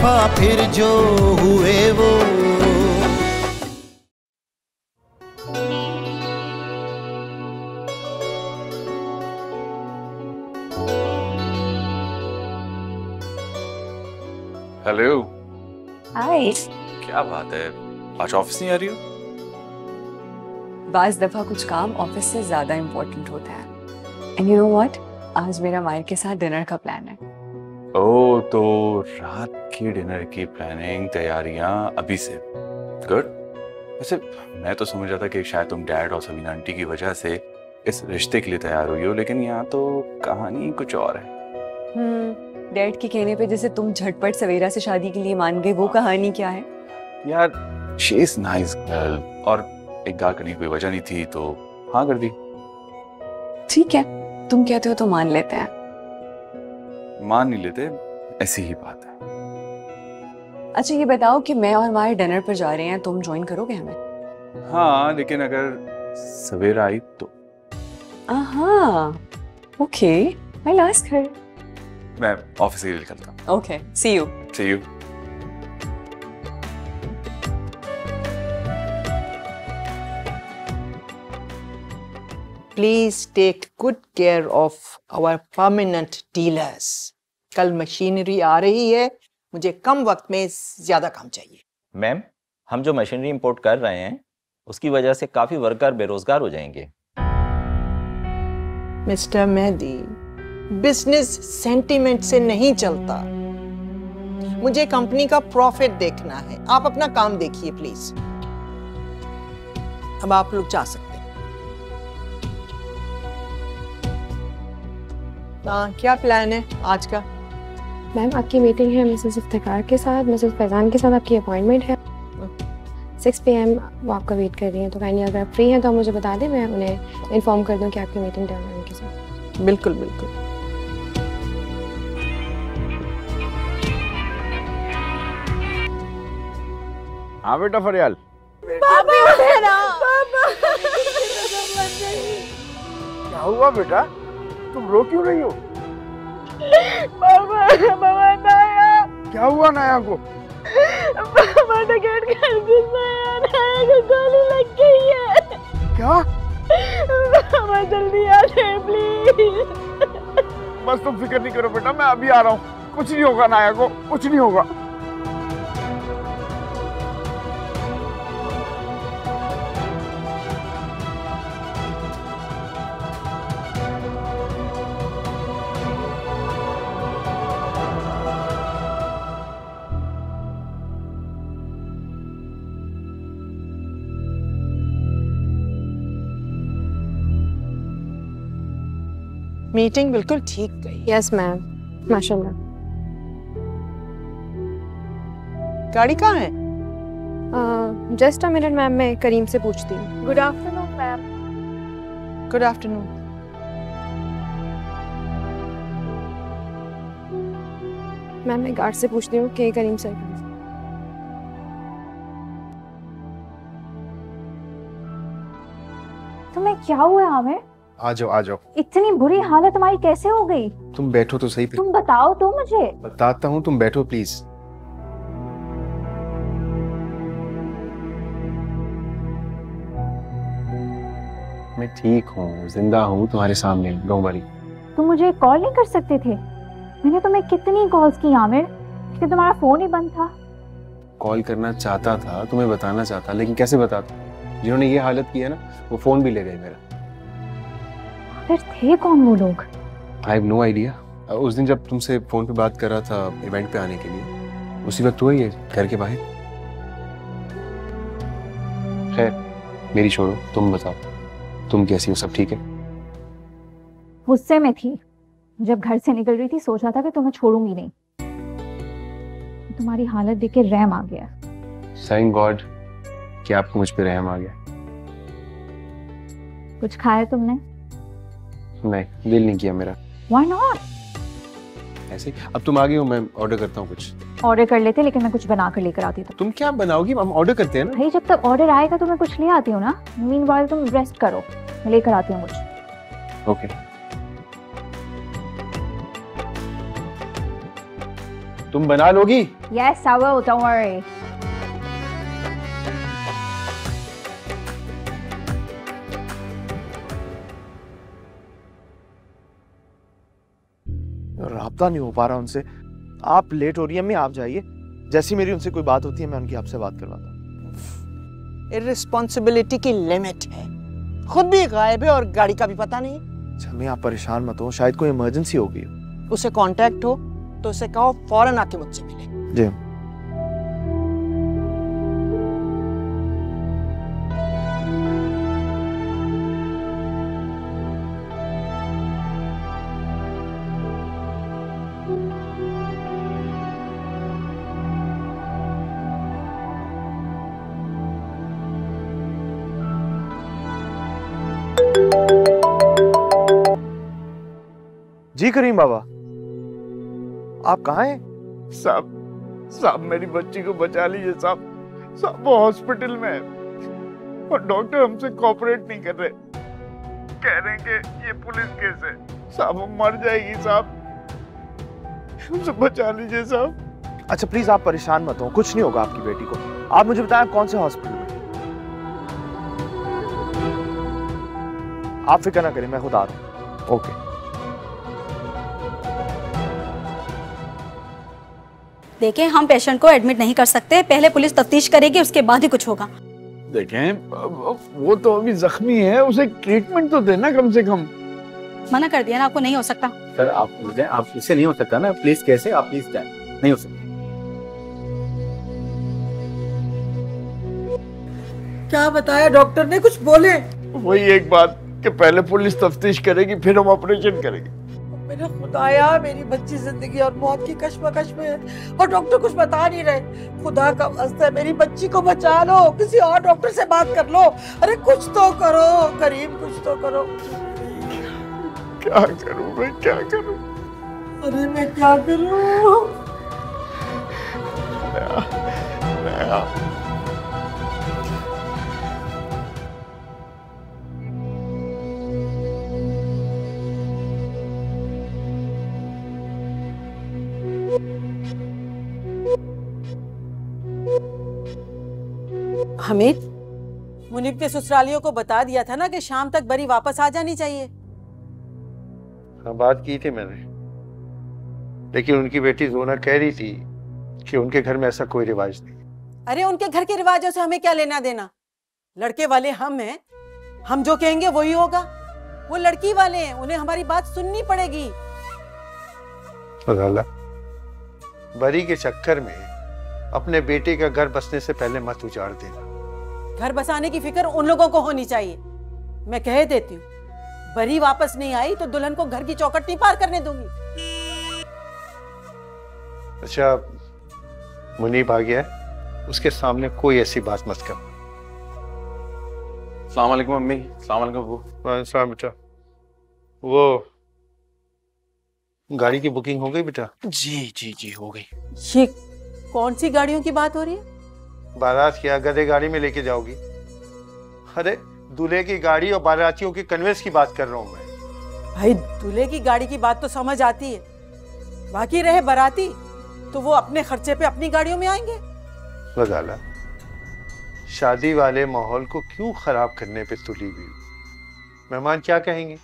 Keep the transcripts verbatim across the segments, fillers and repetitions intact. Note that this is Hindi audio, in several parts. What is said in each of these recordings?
दफा फिर जो हुए वो। हेलो, हाय, क्या बात है, आज ऑफिस नहीं आ रही हो? बाज़ दफा कुछ काम ऑफिस से ज्यादा इम्पोर्टेंट होता है। एंड यू नो व्हाट, आज मेरा मायर के साथ डिनर का प्लान है। ओह, तो रात के डिनर की प्लानिंग, तैयारियां अभी से। गुड। वैसे मैं तो समझ रहा था कि शायद तुम डैड और सबीना आंटी की वजह से इस रिश्ते के लिए तैयार हुई हो, लेकिन यहाँ तो कहानी कुछ और है। हम्म, डैड के कहने पे जैसे तुम झटपट सवेरा से शादी के लिए मान गए, वो कहानी क्या है? यार शी इज नाइस गर्ल, और इनकार करने की कोई वजह नहीं थी तो हाँ कर दी। ठीक है, तुम कहते हो तो मान लेते हैं। मान नहीं लेते, ऐसी ही बात है। अच्छा ये बताओ कि मैं और हमारे डिनर पर जा रहे हैं, तुम ज्वाइन करोगे हमें? हाँ, लेकिन अगर सवेरा आई तो। हाँ, okay, I will ask her. मैं ऑफिस के लिए निकलता हूँ। Okay, see you. See you. Please take good care of our permanent dealers. कल मशीनरी आ रही है, मुझे कम वक्त में ज्यादा काम चाहिए। मैम, हम जो मशीनरी इंपोर्ट कर रहे हैं उसकी वजह से काफी वर्कर बेरोजगार हो जाएंगे। मिस्टर मेहदी, बिजनेस सेंटीमेंट से नहीं चलता, मुझे कंपनी का प्रॉफिट देखना है। आप अपना काम देखिए प्लीज। अब आप लोग जा सकते हैं। आ, क्या प्लान है आज का? मैम आपकी मीटिंग है मिसेस इफ्तिकार के साथ, मिसेस फैजान के साथ आपकी अपॉइंटमेंट है। सिक्स पी एम वो आपका वेट कर रही हैं, तो काइंडली अगर आप फ्री हैं तो मुझे बता दें, मैं उन्हें इन्फॉर्म कर दूं कि आपकी मीटिंग डाउन है उनके साथ। बिल्कुल बिल्कुल। हाँ बेटा फरियाल, क्या हुआ बेटा, तुम रो क्यों रही हो? पापा, पापा नाया। क्या हुआ नाया को? पापा तो गेट खोल दिया, नाया को गोली लग गई है। क्या? पापा जल्दी आ जाए प्लीज। बस तुम फिक्र नहीं करो बेटा, मैं अभी आ रहा हूँ। कुछ नहीं होगा नाया को, कुछ नहीं होगा। मीटिंग बिल्कुल ठीक गई। यस मैम, माशाल्लाह। गाड़ी कहाँ है? जस्ट अ मिनट मैम, मैं करीम से पूछती हूँ। Good afternoon ma'am. Good afternoon. Ma'am मैं गार्ड से पूछती हूँ कि करीम सर कहाँ हैं। तुम्हें क्या हुआ आमिर? आ जाओ आ जाओ। इतनी बुरी हालत तुम्हारी कैसे हो गई? तुम बैठो तो सही। तुम बताओ तो मुझे। बताता हूँ, तुम बैठो प्लीज। मैं ठीक हूँ, जिंदा हूँ, तुम्हारे सामने डोंबरी। तुम मुझे कॉल नहीं कर सकते थे? मैंने तुम्हें कितनी कॉल्स की आमिर, कि तुम्हारा फोन ही बंद था। कॉल करना चाहता था, तुम्हें बताना चाहता, लेकिन कैसे बताता। जिन्होंने ये हालत की है ना, वो फोन भी ले गए मेरा। थे कौन वो लोग? I have no idea. उस दिन जब तुमसे फोन पे बात कर रहा था इवेंट पे आने के लिए, उसी वक्त हुआ ये घर के बाहर। खैर मेरी छोड़ो, तुम बताओ, तुम कैसी हो, सब ठीक है? गुस्से में थी जब घर से निकल रही थी, सोचा था कि तुम्हें छोड़ूंगी नहीं। तुम्हारी हालत देख के रहम आ गया। Thank God कि आपको मुझ पे रहम आ गया। कुछ खाया तुमने? नहीं, दिल नहीं किया मेरा। Why not? ऐसे अब तुम आ गई हो, मैं ऑर्डर करता हूँ कुछ। ऑर्डर कर लेते, लेकिन मैं कुछ बना कर लेकर आती हूँ। तुम क्या बनाओगी? हम ऑर्डर करते हैं ना। भाई जब तक ऑर्डर आएगा तो मैं कुछ ले आती हूँ ना। Meanwhile तुम रेस्ट करो, मैं लेकर आती हूँ कुछ। ओके। तुम बना लोगी? Yes, I will, don't worry. राब्ता नहीं हो पा रहा उनसे। आप लेट हो रही है, मैं आप जाइए। जैसी मेरी उनसे कोई बात होती है मैं उनकी आपसे बात करवाता हूँ। इर्रिस्पॉन्सिबिलिटी की लिमिट है, खुद भी गायब है और गाड़ी का भी पता नहीं। अच्छा मैं, आप परेशान मत हो, शायद कोई इमरजेंसी हो गई हो। उसे कांटेक्ट हो तो उसे कहो फौरन आके मुझसे मिले। जी जी करीम बाबा, आप कहाँ हैं? साहब, साहब मेरी बच्ची को बचा लीजिए साहब। साहब वो हॉस्पिटल में है और डॉक्टर हमसे कोऑपरेट नहीं कर रहे, कह रहे हैं कि ये पुलिस केस है। साहब वो मर जाएगी साहब, उसे बचा लीजिए साहब। अच्छा प्लीज आप परेशान मत हो, कुछ नहीं होगा आपकी बेटी को। आप मुझे बताएं आप कौन से हॉस्पिटल में? आप फिक्र ना करें, मैं खुद आ रहा हूँ। ओके देखें, हम पेशेंट को एडमिट नहीं कर सकते, पहले पुलिस तफ्तीश करेगी उसके बाद ही कुछ होगा। देखें वो तो अभी जख्मी है, उसे ट्रीटमेंट तो देना कम से कम। मना कर दिया ना आपको, नहीं हो सकता। सर आप मुझे आप इससे नहीं हो सकता ना, प्लीज कैसे आप प्लीज जाए, नहीं हो सकता। क्या बताया डॉक्टर ने, कुछ बोले? वही एक बात कि पहले पुलिस तफ्तीश करेगी फिर हम ऑपरेशन करेंगे। मेरे खुदाया, मेरी बच्ची जिंदगी और मौत की कश्मकश में है और डॉक्टर कुछ बता नहीं रहे। खुदा का वास्ता है मेरी बच्ची को बचा लो, किसी और डॉक्टर से बात कर लो। अरे कुछ तो करो करीम, कुछ तो करो। क्या करूं मैं, क्या करूं? अरे मैं क्या करूं? नया, नया। हमीद, मुनीब के ससुरालियों को बता दिया था ना कि शाम तक बरी वापस आ जानी चाहिए। हाँ बात की थी मैंने, लेकिन उनकी बेटी जोना कह रही थी कि उनके घर में ऐसा कोई रिवाज नहीं। अरे उनके घर के रिवाजों से हमें क्या लेना देना, लड़के वाले हम हैं, हम जो कहेंगे वही होगा। वो लड़की वाले हैं, उन्हें हमारी बात सुननी पड़ेगी। बरी के चक्कर में अपने बेटे का घर बसने से पहले मत उजाड़ देना। घर बसाने की फिक्र उन लोगों को होनी चाहिए। मैं कह देती हूँ, बरी वापस नहीं आई तो दुल्हन को घर की चौखट नहीं पार करने दूंगी। अच्छा मुनीब आ गया, उसके सामने कोई ऐसी बात मत करो। अस्सलाम वालेकुम अम्मी। अस्सलाम वालेकुम। वालेकुम सलाम बेटा। वो गाड़ी की बुकिंग हो गई बेटा? जी जी जी हो गई। ये कौन सी गाड़ियों की बात हो रही है? बारात क्या गधे गाड़ी में लेके जाओगी? अरे दूल्हे की गाड़ी और बारातियों की कन्वेंस की बात कर रहा हूँ मैं। भाई दूल्हे की गाड़ी की बात तो समझ आती है, बाकी रहे बाराती तो वो अपने खर्चे पे अपनी गाड़ियों में आएंगे। वज़ाला शादी वाले माहौल को क्यों खराब करने पे तुली हुई? मेहमान क्या कहेंगे?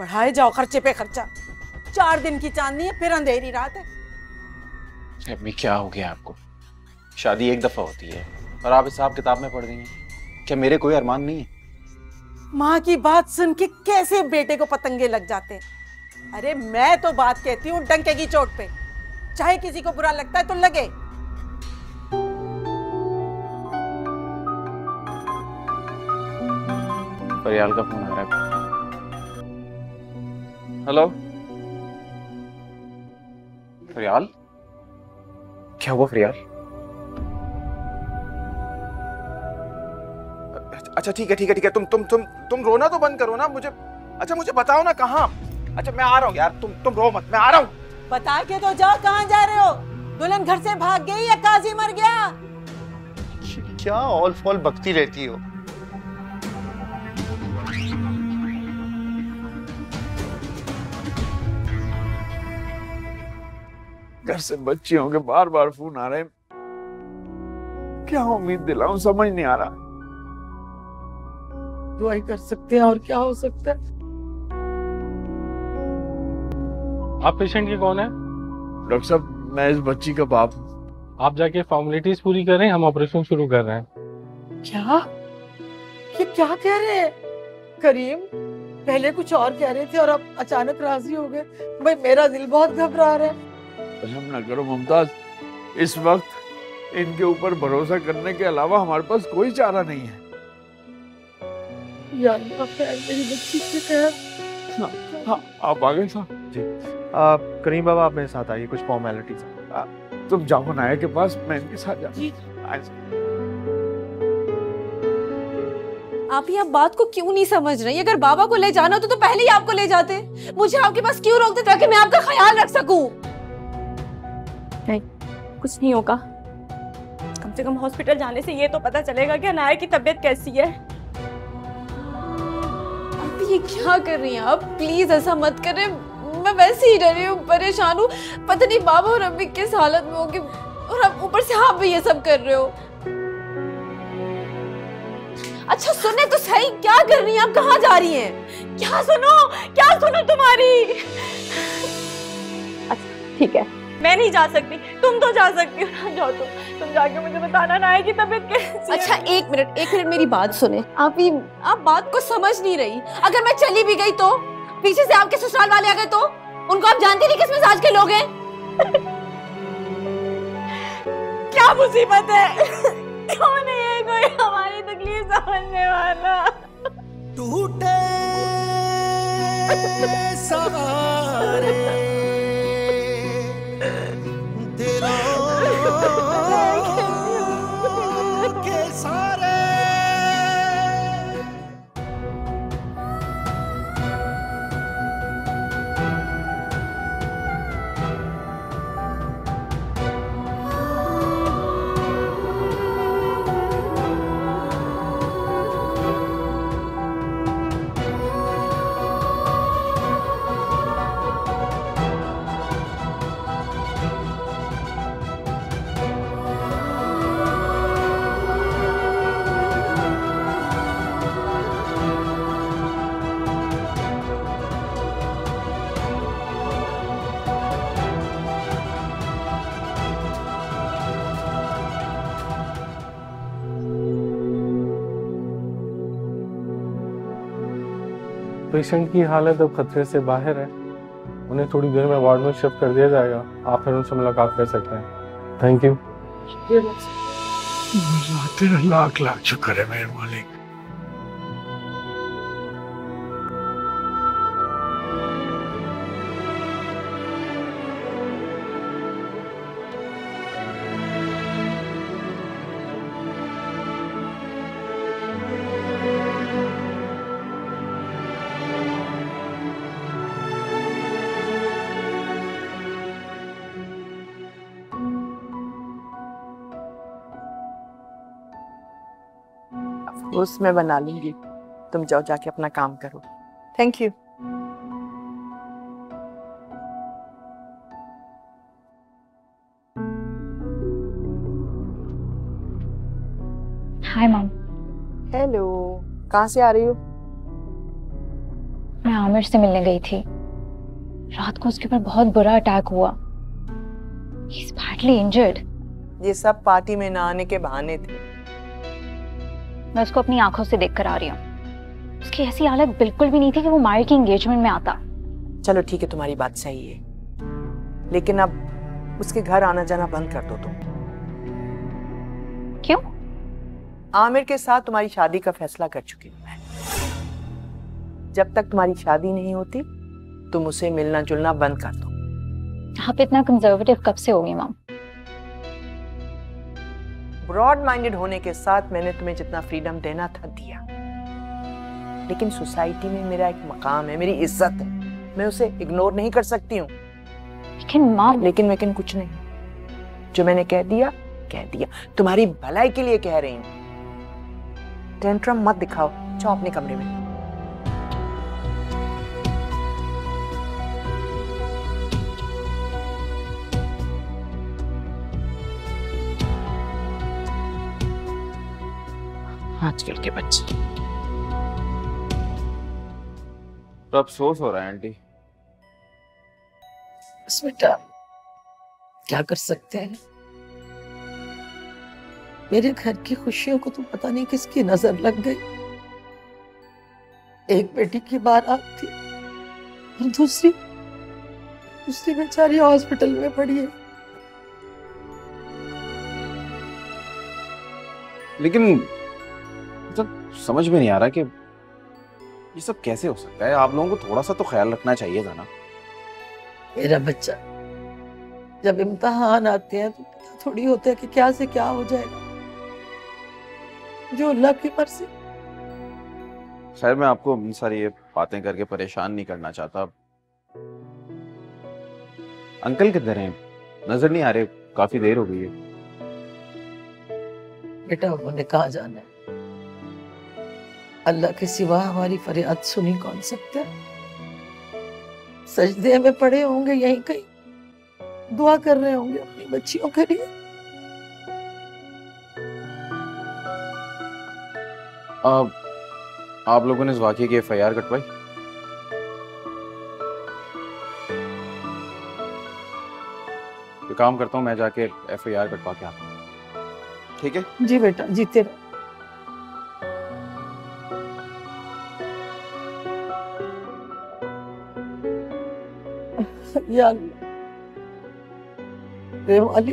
बढ़ाए जाओ खर्चे पे खर्चा। चार दिन की चांदनी है फिर अंधेरी रात है। अम्मी क्या हो गया आपको? शादी एक दफा होती है और आप हिसाब किताब में पढ़ रही हैं। क्या मेरे कोई अरमान नहीं है? माँ की बात सुन के कैसे बेटे को पतंगे लग जाते हैं। अरे मैं तो बात कहती हूँ डंकेगी चोट पे, चाहे किसी को बुरा लगता है तो लगे। परियाल का फोन आ रहा है। हेलो परियाल, क्या हुआ फिर यार? अच्छा ठीक है ठीक है ठीक है, तुम तुम तुम तुम रोना तो बंद करो ना। मुझे अच्छा मुझे बताओ ना कहाँ। अच्छा मैं आ रहा हूँ यार, तुम तुम रो मत, मैं आ रहा हूँ। बता के तो जाओ कहाँ जा रहे हो? दुल्हन घर से भाग गई या काजी मर गया? क्या ऑल फॉल बकती रहती हो? घर से बच्चियों के बार बार फोन आ रहे हैं, क्या उम्मीद दिलाऊं समझ नहीं आ रहा। दुआ ही कर सकते हैं और क्या हो सकता है। आप पेशेंट के कौन है? डॉक्टर साहब मैं इस बच्ची का बाप हूँ। आप जाके फॉर्मेलिटीज पूरी करें, हम ऑपरेशन शुरू कर रहे हैं। क्या ये क्या कह रहे हैं करीम? पहले कुछ और कह रहे थे और अब अचानक राजी हो गए। भाई मेरा दिल बहुत घबरा रहा है। रहम ना करो मुमताज, इस वक्त इनके ऊपर भरोसा करने के अलावा हमारे पास कोई चारा नहीं है। यार मेरी बच्ची से कह। हाँ, हाँ, आप आ गए साहब जी। आप करीम बाबा आप मेरे साथ आइए, कुछ फॉर्मेलिटीज है। तुम जाओ नाया के पास, मैं इनके साथ जाऊँ। आप ही आप बात को क्यों नहीं समझ रही? अगर बाबा को ले जाना होता तो पहले ही आपको ले जाते। मुझे आपके पास क्यों रोकते ताकि मैं आपका ख्याल रख सकूं? नहीं, कुछ नहीं होगा। कम से कम हॉस्पिटल जाने से ये तो पता चलेगा कि अनाया की तबीयत कैसी है। आप ये क्या कर रही हैं? आप प्लीज ऐसा मत करें, मैं वैसे ही डरी हूँ, परेशान हूँ, पता नहीं बाबा और अम्मी किस हालत में होगी और अब ऊपर से आप भी ये सब कर रहे हो। अच्छा सुने तो सही, क्या कर रही हैं आप? कहाँ जा रही हैं? क्या सुनो क्या सुनो तुम्हारी। अच्छा ठीक है, मैं नहीं जा सकती, तुम तो जा सकती हो। जाओ तुम तुम जाके मुझे बताना ना कि तबीयत कैसी है। अच्छा एक मिनट एक मिनट मेरी बात सुने। आप ही आप बात को समझ नहीं रही। अगर मैं चली भी गई तो पीछे से आपके ससुराल वाले आ गए तो? उनको आप जानती नहीं किस मिजाज के लोग हैं। क्या मुसीबत है, क्यों नहीं है कोई हमारी तकलीफ समझने वाला। टूटे सहारे दिलों के सारे। पेशेंट की हालत अब खतरे से बाहर है, उन्हें थोड़ी देर में वार्ड में शिफ्ट कर दिया जाएगा। आप फिर उनसे मुलाकात कर सकते हैं। Thank you. तेरा लाख लाख शुक्र है मेरे मालिक। उसमें बना लूंगी, तुम जाओ जाके अपना काम करो। Thank you. Hi mom. Hello, कहाँ से आ रही हो? मैं आमिर से मिलने गई थी। रात को उसके ऊपर बहुत बुरा अटैक हुआ। He is badly injured. ये सब पार्टी में ना आने के बहाने थे। मैं उसको अपनी आंखों से देखकर आ रही हूँ। उसकी ऐसी हालत बिल्कुल भी नहीं थी कि वो मायर की एंगेजमेंट में आता। चलो ठीक है, तुम्हारी बात सही है, लेकिन अब उसके घर आना जाना बंद कर दो तुम। क्यों? आमिर के साथ तुम्हारी शादी का फैसला कर चुकी हूँ मैं। जब तक तुम्हारी शादी नहीं होती तुम उसे मिलना जुलना बंद कर दो। आप इतना कंजर्वेटिव कब से होगी मॉम? ब्रॉड माइंडेड होने के साथ मैंने तुम्हें जितना फ्रीडम देना था दिया, लेकिन सोसाइटी में मेरा एक मकाम है, मेरी इज्जत है, मैं उसे इग्नोर नहीं कर सकती हूँ। लेकिन माँ। लेकिन लेकिन कुछ नहीं, जो मैंने कह दिया कह दिया, तुम्हारी भलाई के लिए कह रही हूँ। टेंट्रम मत दिखाओ, जाओ अपने कमरे में। आजकल के बच्चे। तो अफसोस हो रहा है आंटी। बेटा क्या कर सकते हैं, मेरे घर की खुशियों को तो पता नहीं किसकी नजर लग गई। एक बेटी की बारात थी और दूसरी दूसरी बेचारी हॉस्पिटल में पड़ी है। लेकिन तो समझ में नहीं आ रहा कि ये सब कैसे हो सकता है। आप लोगों को थोड़ा सा तो ख्याल रखना चाहिए था ना। मेरा बच्चा जब इम्तहान आते हैं तो पता थोड़ी होता है कि क्या से क्या हो जाएगा, जो अल्लाह की मर्जी। खैर मैं आपको सारी ये बातें करके परेशान नहीं करना चाहता। अंकल किधर हैं? नजर नहीं आ रहे, काफी देर हो गई है। बेटा उन्होंने कहा जाना है, अल्लाह के सिवा हमारी फरियाद सुनी कौन सकता है। सजदे में पड़े होंगे यहीं कहीं, दुआ कर रहे होंगे अपनी बच्चियों के लिए। आप, आप लोगों ने इस वाकये की एफ आई आर कटवाई? तो काम करता हूँ मैं, जाके एफ आई आर कटवा के आता हूँ। ठीक है जी बेटा, जीते रहो। यार अली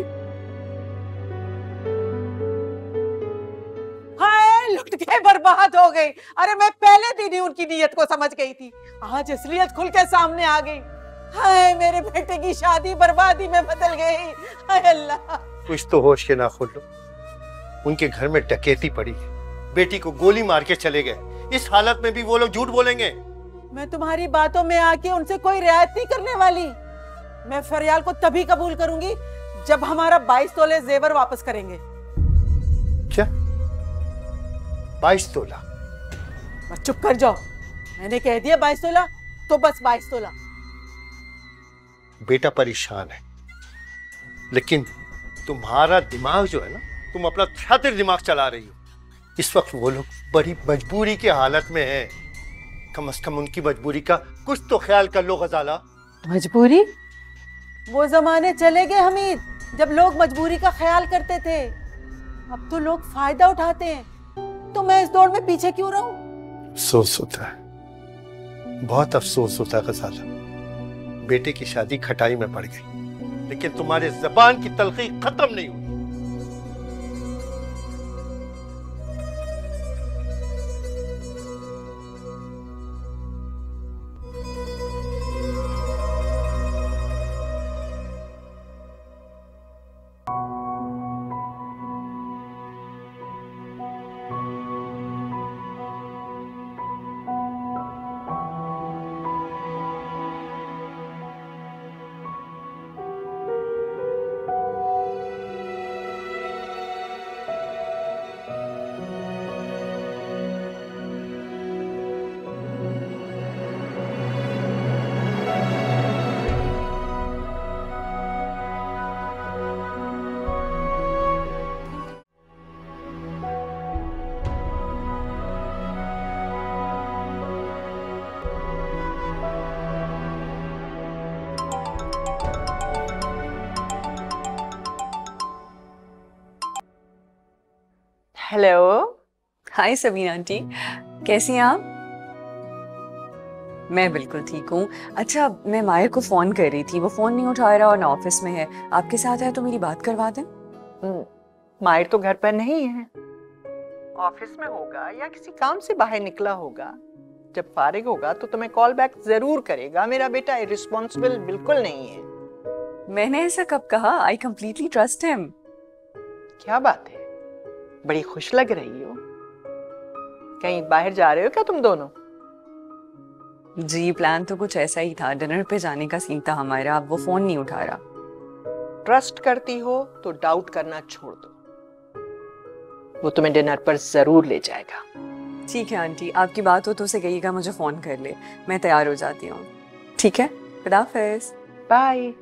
हाय लुट के बर्बाद हो गई। अरे मैं पहले दिन ही उनकी नीयत को समझ गई थी, आज असलियत खुल के सामने आ गई। हाय मेरे बेटे की शादी बर्बादी में बदल गई। हाय अल्लाह कुछ तो होश के ना खोलो। उनके घर में डकैती पड़ी है, बेटी को गोली मार के चले गए। इस हालत में भी वो लोग झूठ बोलेंगे? मैं तुम्हारी बातों में आके उनसे कोई रियायत नहीं करने वाली। मैं फरियाल को तभी कबूल करूंगी जब हमारा बाईस तोले जेवर वापस करेंगे। क्या बाईस तोला? चुप कर जाओ, मैंने कह दिया बाईस तोला तो बस बाईस तोला। बेटा परेशान है, लेकिन तुम्हारा दिमाग जो है ना, तुम अपना खातिर दिमाग चला रही हो। इस वक्त वो लोग बड़ी मजबूरी की हालत में हैं, कम से कम उनकी मजबूरी का कुछ तो ख्याल कर लो गजाला। मजबूरी? वो जमाने चले गए हमीद जब लोग मजबूरी का ख्याल करते थे। अब तो लोग फायदा उठाते हैं, तो मैं इस दौर में पीछे क्यों रहूं? अफसोस होता है, बहुत अफसोस होता है गजाला। बेटे की शादी खटाई में पड़ गई, लेकिन तुम्हारे जबान की तलखी खत्म नहीं हुई। हेलो, हाय सबीना आंटी, कैसी हैं आप? मैं बिल्कुल ठीक हूँ। अच्छा मैं मायर को फ़ोन कर रही थी, वो फ़ोन नहीं उठा रहा और ना ऑफिस में है। आपके साथ है तो मेरी बात करवा दें। मायर तो घर पर नहीं है, ऑफिस में होगा या किसी काम से बाहर निकला होगा। जब फारिग होगा तो तुम्हें कॉल बैक ज़रूर करेगा। मेरा बेटा इर्रिस्पॉन्सिबल बिल्कुल नहीं है। मैंने ऐसा कब कहा? I completely trust him. क्या बात है, बड़ी खुश लग रही हो। कहीं बाहर जा रहे हो क्या तुम दोनों? जी प्लान तो कुछ ऐसा ही था, डिनर पे जाने का सीन था हमारा। अब वो फोन नहीं उठा रहा। ट्रस्ट करती हो तो डाउट करना छोड़ दो, वो तुम्हें डिनर पर जरूर ले जाएगा। ठीक है आंटी, आपकी बात हो तो उसे कहिएगा मुझे फोन कर ले, मैं तैयार हो जाती हूँ। ठीक है, खुदा हाफिज़, बाय।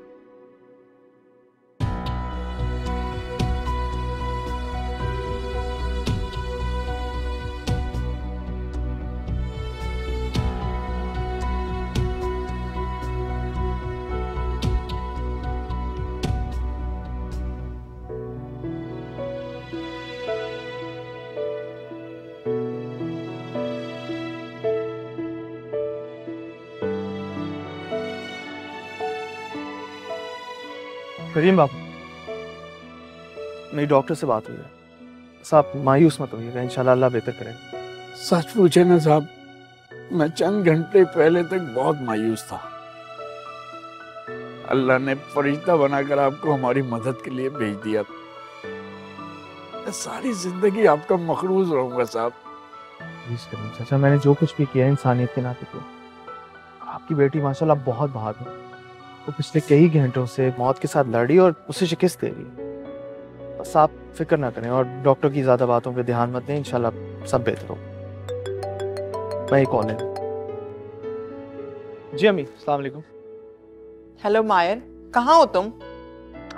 करीम बाबू, मेरी डॉक्टर से बात हुई है। साहब मायूस मत होइएगा, इंशाल्लाह अल्लाह बेहतर करेगा। सच पूछे ना साहब, मैं चंद घंटे पहले तक बहुत मायूस था। अल्लाह ने फरिश्ता बनाकर आपको हमारी मदद के लिए भेज दिया। मैं सारी जिंदगी आपका मखरूज रहूंगा साहब। चाचा, मैंने जो कुछ भी किया इंसानियत के नाते किया। आपकी बेटी माशाल्लाह बहुत बहादुर है। वो पिछले कई घंटों से मौत के साथ लड़ी और उसे शिकस्त दे रही। बस आप फिक्र ना करें और डॉक्टर की ज्यादा बातों पे ध्यान मत दें, इंशाल्लाह सब बेहतर हो। मैं कॉल है जी। अम्मी अस्सलाम वालेकुम। हेलो मायर, कहाँ हो तुम?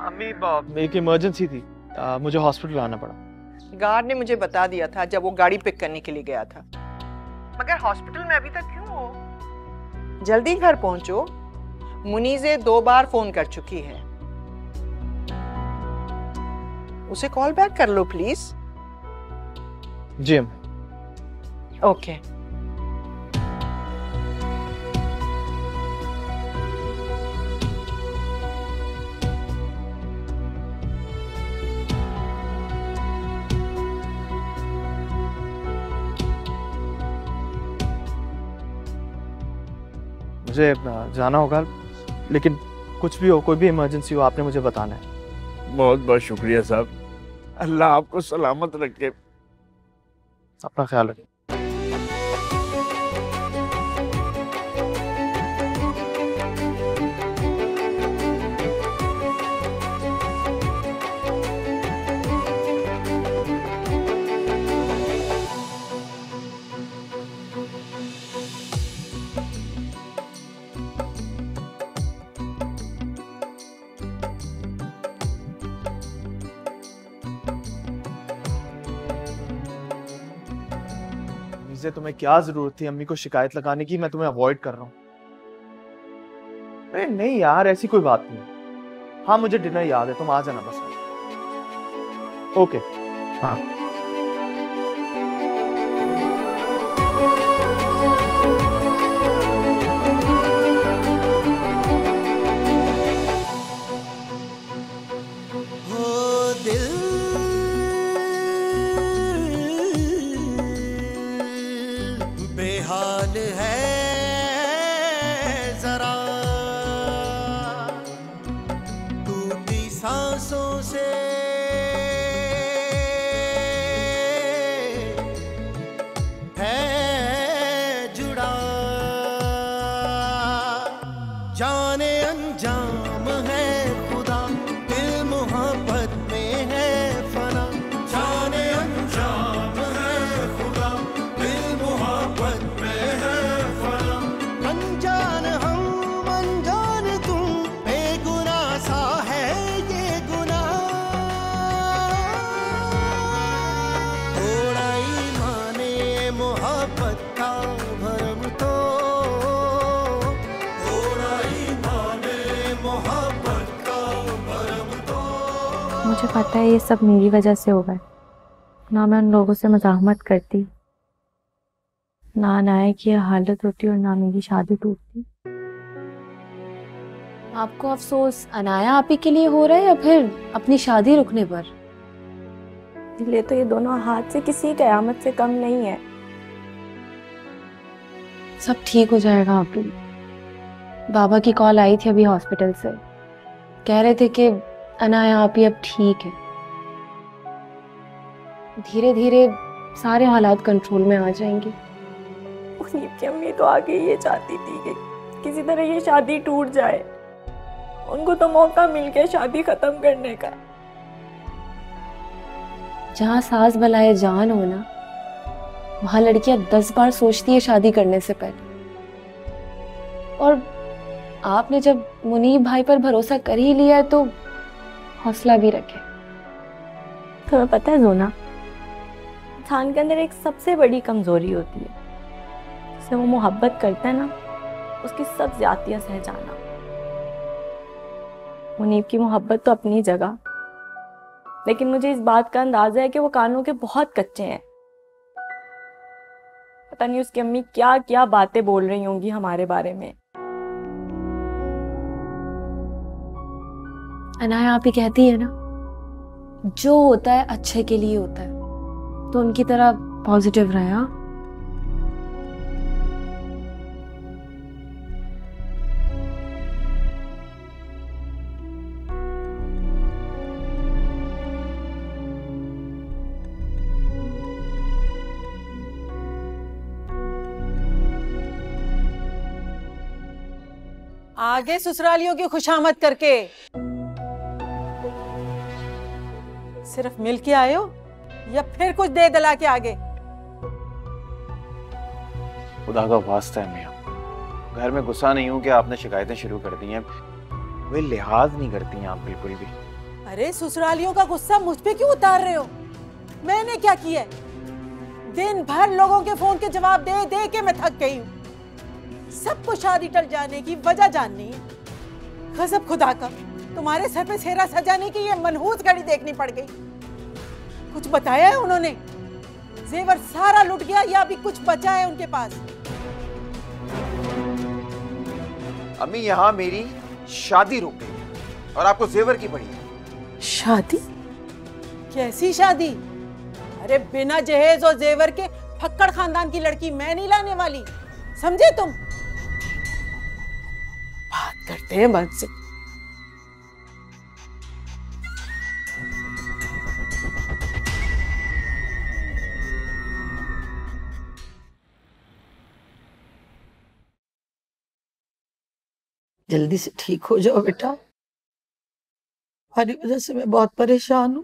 अम्मी बाप, एक इमरजेंसी थी, आ, मुझे हॉस्पिटल आना पड़ा। गार्ड ने मुझे बता दिया था जब वो गाड़ी पिक करने के लिए गया था। मगर हॉस्पिटल में अभी तक क्यों हो? जल्दी घर पहुंचो। मुनीजे दो बार फोन कर चुकी है, उसे कॉल बैक कर लो प्लीज। जी अम्मी। ओके। मुझे जाना होगा, लेकिन कुछ भी हो, कोई भी इमरजेंसी हो, आपने मुझे बताना है। बहुत बहुत शुक्रिया साहब, अल्लाह आपको सलामत रखे। अपना ख्याल रखें। तुम्हें क्या जरूरत थी अम्मी को शिकायत लगाने की? मैं तुम्हें अवॉइड कर रहा हूँ। अरे नहीं यार, ऐसी कोई बात नहीं। हाँ मुझे डिनर याद है, तुम आ जाना बस। ओके हाँ। मुझे पता है ये सब मेरी वजह से होगा ना। मैं उन लोगों से मज़ाहमत करती ना, अनाया की हालत होती और ना मेरी शादी टूटती। आपको अफसोस अनाया आप ही के लिए हो रहा है या फिर अपनी शादी रुकने पर? ले तो ये दोनों हाथ से किसी क़यामत से कम नहीं है। सब ठीक हो जाएगा। आप बाबा की कॉल आई थी अभी हॉस्पिटल से, कह रहे थे कि अनाया आप ही अब ठीक है, धीरे धीरे सारे हालात कंट्रोल में आ जाएंगे। उनकी अम्मी तो आगे ये चाहती थी कि किसी तरह ये शादी टूट जाए, उनको तो मौका मिल गया शादी खत्म करने का। जहाँ सास बलाए जान हो ना, वहाँ लड़कियाँ दस बार सोचती है शादी करने से पहले। और आपने जब मुनीब भाई पर भरोसा कर ही लिया है तो हौसला भी रखे। तुम्हें पता है जोना, इंसान के अंदर एक सबसे बड़ी कमजोरी होती है, जिससे वो मोहब्बत करता है ना, उसकी सब ज़्यादतियाँ सह जाना। मुनीब की मोहब्बत तो अपनी जगह, लेकिन मुझे इस बात का अंदाजा है कि वो कानों के बहुत कच्चे हैं। पता नहीं उसकी अम्मी क्या क्या बातें बोल रही होंगी हमारे बारे में। अनाया आप ही कहती है ना, जो होता है अच्छे के लिए होता है, तो उनकी तरह पॉजिटिव रहे। हाँ आगे ससुरालियों की खुशामद करके सिर्फ मिल के आए हो या फिर कुछ दे दला के आगे? खुदा का वास्ता है मियां, घर में गुस्सा नहीं हूं कि आपने शिकायतें शुरू कर दी हैं। वे लिहाज नहीं करती हैं आप बिल्कुल भी। अरे ससुरालियों का गुस्सा मुझ पे क्यों उतार रहे हो? मैंने क्या किया है? दिन भर लोगों के फोन के जवाब दे दे के मैं थक गई हूँ। सबको शादी टल जाने की वजह जाननी है। गजब खुदा का, तुम्हारे सर पे सेहरा सजाने की ये मनहूस घड़ी देखनी पड़ गई। कुछ बताया है उन्होंने? जेवर सारा लुट गया या अभी कुछ बचा है उनके पास? अम्मी यहाँ मेरी शादी रुक गई और आपको जेवर की पड़ी है। शादी? कैसी शादी? अरे बिना जहेज और जेवर के फक्कड़ खानदान की लड़की मैं नहीं लाने वाली, समझे तुम? बात करते हैं मन से। जल्दी से ठीक हो जाओ बेटा, हमारी वजह से मैं बहुत परेशान हूँ।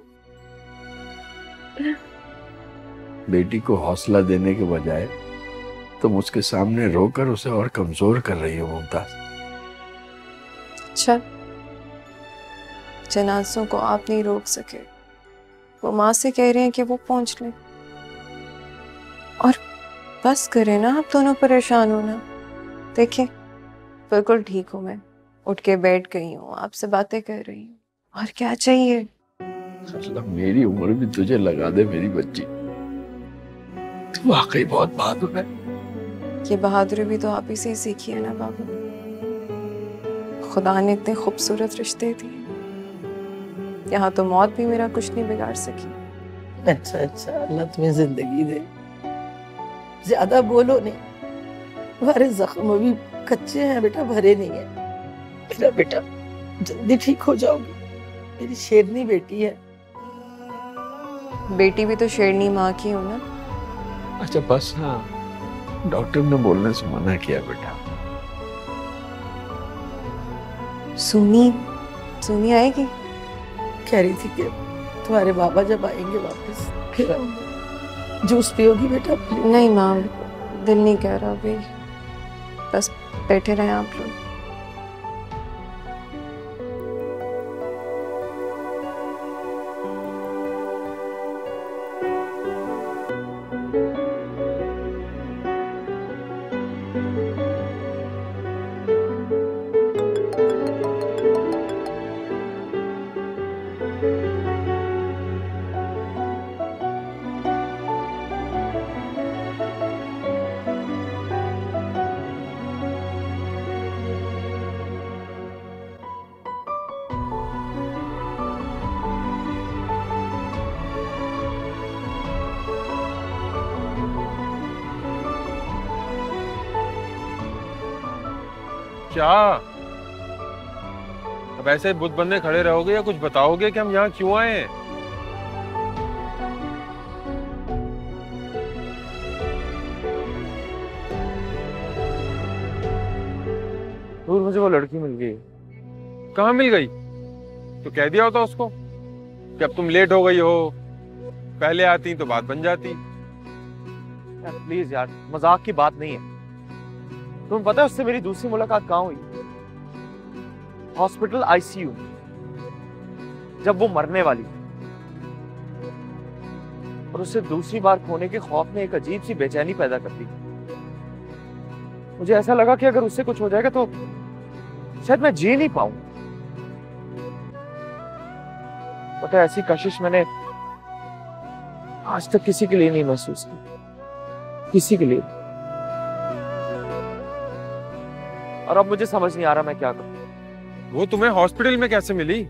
बेटी को हौसला देने के बजाय तुम उसके सामने रोकर उसे और कमजोर कर रही हो मुमताज। अच्छा, जनाजों को आप नहीं रोक सके, वो माँ से कह रहे हैं कि वो पहुंच ले। और बस करे ना आप दोनों परेशान होना। देखें बिल्कुल ठीक हूँ, मैं उठ के बैठ गई हूँ, आपसे बातें कर रही हूँ, और क्या चाहिए? मेरी उम्र भी तुझे लगा दे मेरी बच्ची, वाकई बहुत बहादुर है। ये बहादुरी भी तो आप ही से ही सीखी है ना बाबू। खुदा ने इतने खूबसूरत रिश्ते दिए, यहाँ तो मौत भी मेरा कुछ नहीं बिगाड़ सकी। अच्छा अच्छा, अल्लाह तुम्हें जिंदगी दे। ज्यादा बोलो नहीं, तुम्हारे जख्म भी कच्चे हैं बेटा, भरे नहीं है। मेरा बेटा जल्दी ठीक हो जाओगी, मेरी शेरनी बेटी है। बेटी भी तो शेरनी माँ की हो ना। अच्छा बस, हाँ डॉक्टर ने बोलने से मना किया बेटा। सुनी सुनी आएगी? कह रही थी कि तुम्हारे बाबा जब आएंगे वापस फिर आऊंगी। जूस पियोगी बेटा? नहीं माँ, दिल नहीं कह रहा अभी, बस बैठे रहे आप लोग। अब ऐसे बुत बनने खड़े रहोगे या कुछ बताओगे कि हम यहाँ क्यों आए हैं? दूर मुझे वो लड़की मिल गई। कहाँ मिल गई? तो कह दिया होता उसको कि अब तुम लेट हो गई हो, पहले आती तो बात बन जाती। यार प्लीज यार, मजाक की बात नहीं है। तुम्हें पता है उससे मेरी दूसरी मुलाकात कहाँ हुई? हॉस्पिटल आईसीयू, जब वो मरने वाली थी। और उसे दूसरी बार खोने के खौफ ने एक अजीब सी बेचैनी पैदा कर दी। मुझे ऐसा लगा कि अगर उससे कुछ हो जाएगा तो शायद मैं जी नहीं पाऊं। पता है ऐसी कशिश मैंने आज तक किसी के लिए नहीं महसूस की, किसी के लिए। और अब मुझे समझ नहीं आ रहा मैं क्या करूं। वो तुम्हें हॉस्पिटल में कैसे मिली?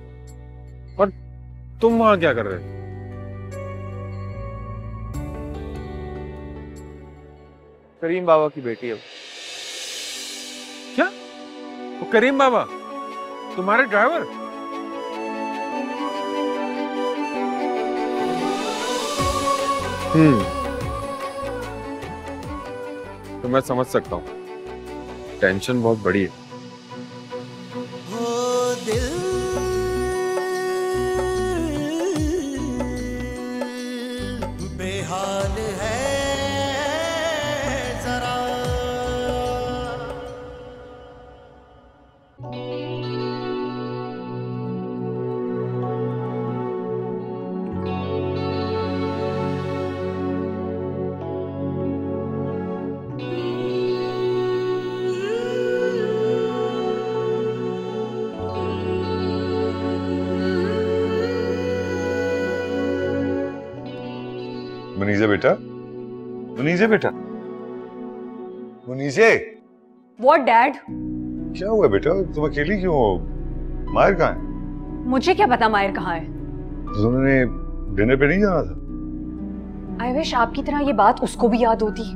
तुम वहां क्या कर रहे हो? करीम बाबा की बेटी है। क्या? वो करीम बाबा तुम्हारे ड्राइवर? हम्म, तो मैं समझ सकता हूँ, टेंशन बहुत बड़ी है। मुनीजे बेटा, मुनीजे बेटा, मुनीजे। What Dad? क्या हुआ बेटा, तुम अकेली क्यों हो? मायर कहाँ है? मुझे क्या पता मायर कहाँ है। तुमने डिनर पे नहीं जाना था? आई विश आपकी तरह ये बात उसको भी याद होती।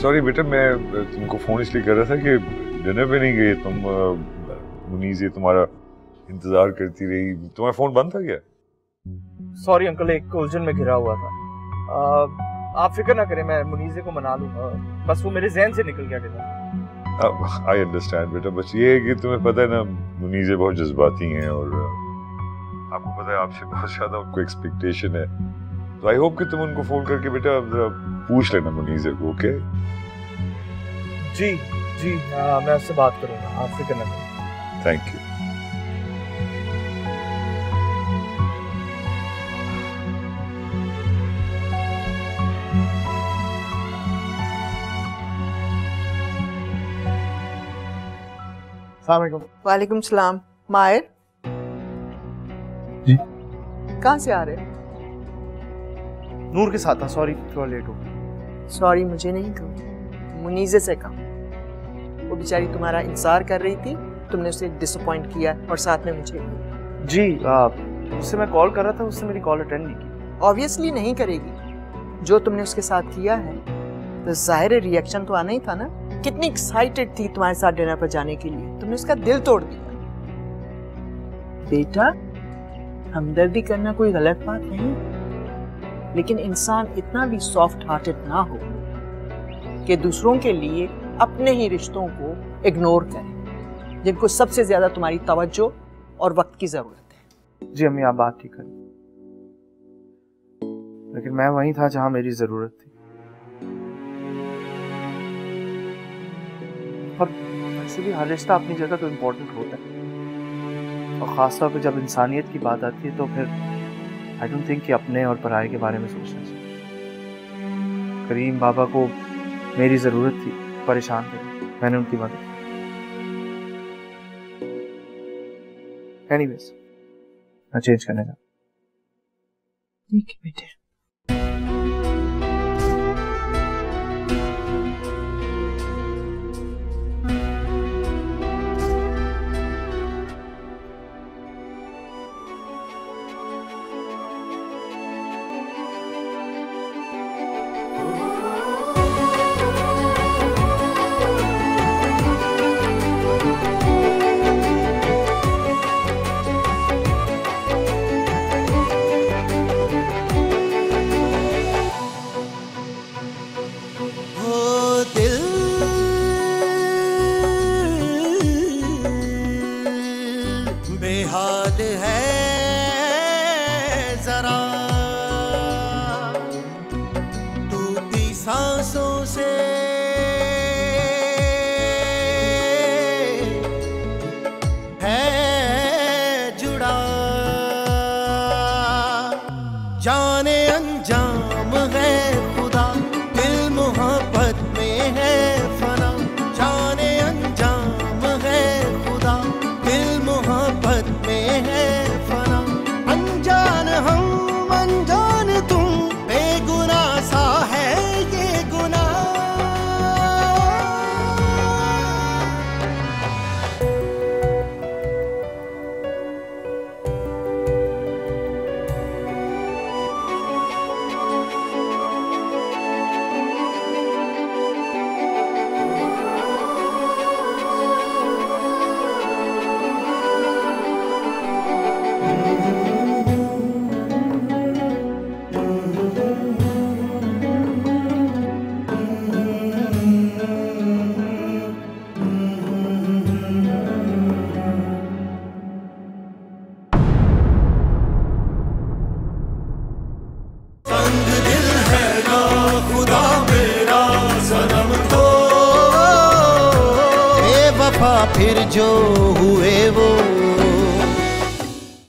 सॉरी बेटा, मैं तुमको फोन इसलिए कर रहा था कि डिनर पे नहीं गए तुम। मुनीज़ तुम्हारा इंतजार करती रही। तुम्हारा फोन बंद था क्या? सॉरी अंकल, एक उलझन में घिरा हुआ था। आ, आप फिक्र ना करें, मैं मुनीज़ को मना लूंगा, बस वो मेरे ज़हन से निकल गया था। आई अंडरस्टैंड बेटा, बस ये है कि तुम्हें पता है ना, मुनीज़ बहुत जज्बाती हैं और आपको पता है आपसे बहुत ज्यादा उनको एक्सपेक्टेशन है। तो आई होप कि तुम उनको फोन करके बेटा पूछ लेना मुनीज़े को, ओके? जी जी, आ, मैं उससे बात करूंगा, आप फिक्र ना करें। Thank you. अस्सलाम वालेकुम। वालेकुम सलाम। मायर जी, कहाँ से आ रहे हैं? नूर के साथ था। सॉरी थोड़ा लेट हो गया। सॉरी मुझे नहीं कहा, मुनीज़े से कहा। वो बेचारी तुम्हारा इंतजार कर रही थी, तुमने उसे डिसअपॉइंट किया और साथ में मुझे। जी आप, उससे मैं कॉल कर रहा था, उससे मेरी कॉल अटेंड नहीं की। ऑब्वियसली नहीं करेगी, जो तुमने उसके साथ किया है तो ज़ाहिर है रिएक्शन तो आना ही था ना। कितनी एक्साइटेड थी तुम्हारे साथ डिनर पर जाने के लिए, तुमने उसका दिल तोड़ दिया। बेटा, हमदर्दी करना कोई गलत बात नहीं, लेकिन इंसान इतना भी सॉफ्ट हार्टेड ना हो कि दूसरों के लिए अपने ही रिश्तों को इग्नोर करें, जिनको सबसे ज्यादा तुम्हारी तवज्जो और वक्त की जरूरत है। जी अम्मी, आप बात ठीक करें, लेकिन मैं वहीं था जहां मेरी जरूरत थी। पर वैसे भी हर रिश्ता अपनी जगह तो इम्पोर्टेंट होता है, और खासतौर पर जब इंसानियत की बात आती है तो फिर आई डोंट थिंक कि अपने और पराये के बारे में सोचना चाहिए। करीम बाबा को मेरी ज़रूरत थी, परेशान थे, मैंने उनकी मदद की। एनीवेज, मैं चेंज करने जा। ठीक है बेटे। जाने जो